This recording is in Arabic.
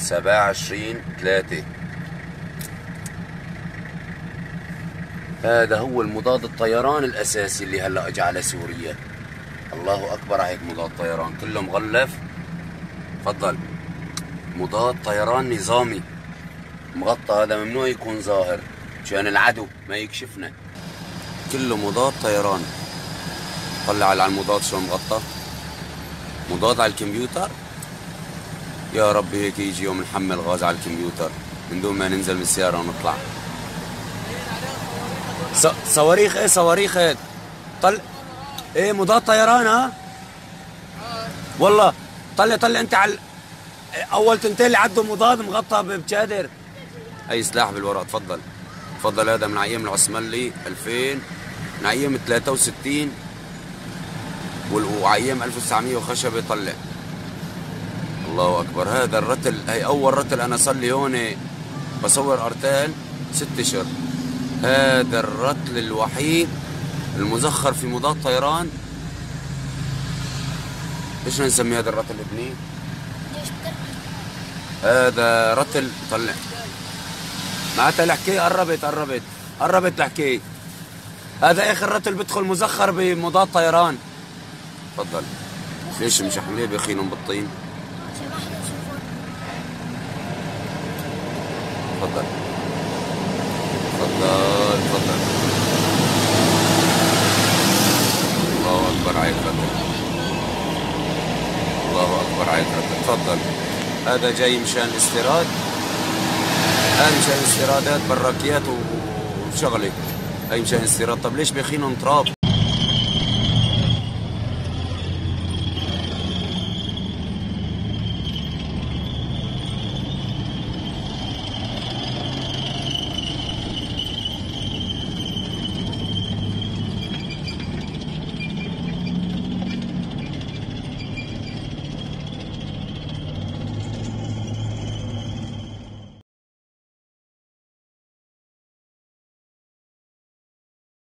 27/3. هذا هو المضاد الطيران الأساسي اللي هلأ اجى على سوريا. الله أكبر عليك، مضاد طيران كله مغلف. تفضل. مضاد طيران نظامي مغطى، هذا ممنوع يكون ظاهر مشان العدو ما يكشفنا. كله مضاد طيران. طلع على المضاد شو مغطى. مضاد على الكمبيوتر. يا ربي هيك يجي يوم نحمل غاز على الكمبيوتر من دون ما ننزل من السيارة ونطلع. صواريخ ايه، صواريخ ايه، طل ايه مضاد طيران. ها والله طلع انت على اول تنتين اللي عدوا مضاد مغطى بجادر. اي سلاح بالوراء. تفضل تفضل. هذا من عيم العثملي 2000، من عيم 63، وعيم 1900 وخشبه. طلع. الله اكبر. هذا الرتل، هي اول رتل انا صار لي هون بصور ارتال 6 اشهر. هذا الرتل الوحيد المزخر في مضاد طيران. ايش نسمي هذا الرتل ابني؟ هذا رتل. طلع معناتها الحكايه قربت قربت قربت الحكايه. هذا اخر رتل بدخل مزخر بمضاد طيران. تفضل. ليش مشحمليه بخينهم بالطين؟ تفضل تفضل تفضل. الله اكبر عليك. الله اكبر عليك. تفضل. هذا جاي مشان الاستيراد، هاي مشان استيرادات براكيات وشغله، هاي مشان استيراد. طب ليش بخينهم تراب؟